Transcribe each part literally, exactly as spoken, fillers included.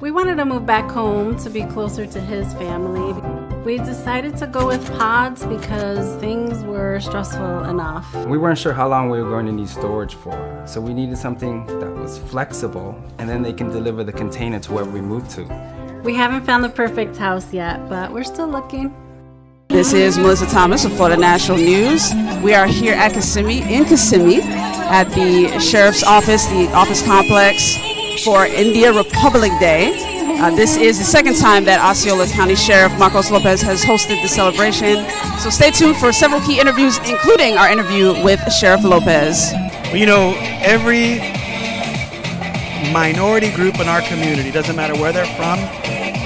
We wanted to move back home to be closer to his family. We decided to go with pods because things were stressful enough. We weren't sure how long we were going to need storage for, so we needed something that was flexible and then they can deliver the container to wherever we move to. We haven't found the perfect house yet, but we're still looking. This is Melissa Thomas of Florida National News. We are here at Kissimmee, in Kissimmee, at the Sheriff's Office, the office complex, for India Republic Day. Uh, this is the second time that Osceola County Sheriff Marcos Lopez has hosted the celebration. So stay tuned for several key interviews, including our interview with Sheriff Lopez. You know, every minority group in our community, doesn't matter where they're from,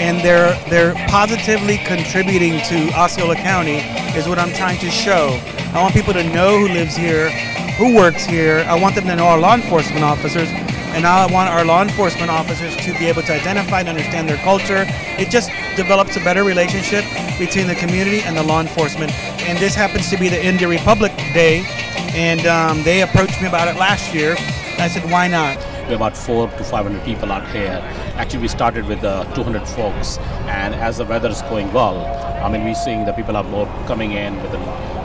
and they're, they're positively contributing to Osceola County is what I'm trying to show. I want people to know who lives here, who works here. I want them to know our law enforcement officers. And I want our law enforcement officers to be able to identify and understand their culture. It just develops a better relationship between the community and the law enforcement. And this happens to be the India Republic Day. And um, they approached me about it last year. I said, why not? We're about four to five hundred people out here. Actually, we started with uh, two hundred folks. And as the weather is going well, I mean, we're seeing the people are more coming in with the,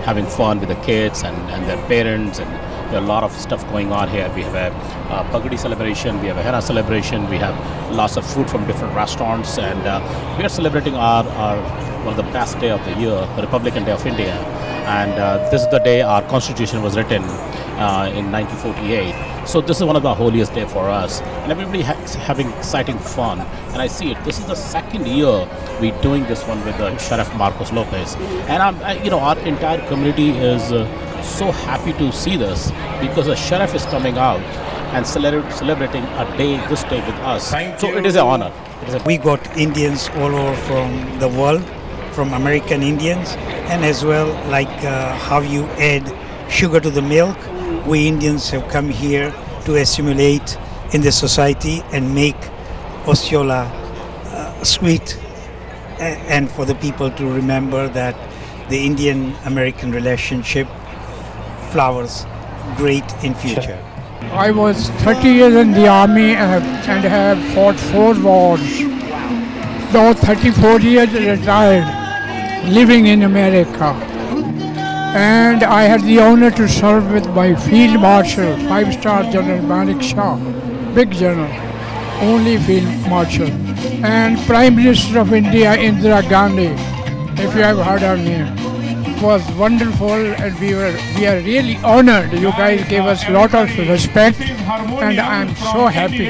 having fun with the kids and, and their parents. And there are a lot of stuff going on here. We have a uh, Pagadi celebration, we have a Henna celebration, we have lots of food from different restaurants, and uh, we are celebrating our, our one of the best day of the year, the Republican Day of India. And uh, this is the day our Constitution was written uh, in nineteen forty-eight. So this is one of the holiest day for us. And everybody is having exciting fun. And I see it. This is the second year we're doing this one with uh, Sheriff Marcos Lopez. And, I'm, I, you know, our entire community is uh, so happy to see this because the sheriff is coming out and celebra celebrating a day, this day with us. Thank so you. It is an honor. It is a we got Indians all over from the world, from American Indians, and as well like uh, how you add sugar to the milk. We Indians have come here to assimilate in the society and make Osceola uh, sweet and for the people to remember that the Indian-American relationship flowers great in future. I was thirty years in the army and have, and have fought four wars. Now thirty-four years retired, living in America. And I had the honor to serve with my Field Marshal, five-star General Manik Shah, big general, only Field Marshal, and Prime Minister of India, Indira Gandhi, if you have heard her name. It was wonderful and we were we are really honored. You guys gave us a lot of respect and I'm so happy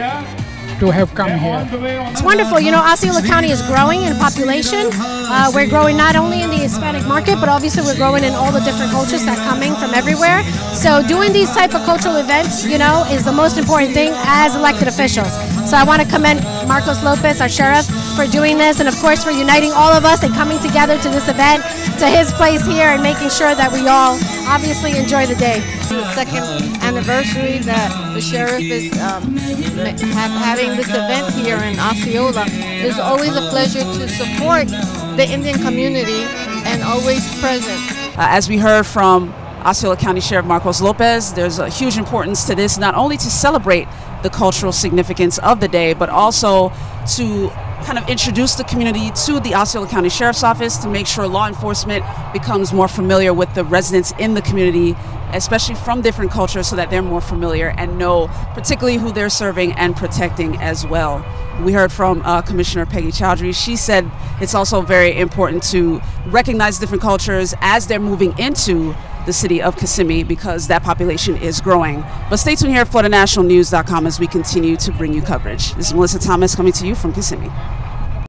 to have come here. It's wonderful. You know, Osceola County is growing in population. Uh, we're growing not only in the Hispanic market, but obviously we're growing in all the different cultures that are coming from everywhere. So doing these type of cultural events, you know, is the most important thing as elected officials. So I want to commend Marcos Lopez, our sheriff, for doing this and of course for uniting all of us and coming together to this event, to his place here and making sure that we all obviously enjoy the day. The second anniversary that the sheriff is um, ha having this event here in Osceola, it's always a pleasure to support the Indian community and always present. Uh, as we heard from Osceola County Sheriff Marcos Lopez, there's a huge importance to this, not only to celebrate the cultural significance of the day, but also to kind of introduce the community to the Osceola County Sheriff's Office to make sure law enforcement becomes more familiar with the residents in the community, especially from different cultures, so that they're more familiar and know particularly who they're serving and protecting as well. We heard from uh, Commissioner Peggy Chowdhury. She said it's also very important to recognize different cultures as they're moving into the city of Kissimmee because that population is growing. But stay tuned here at Florida National News dot com as we continue to bring you coverage. This is Melissa Thomas coming to you from Kissimmee.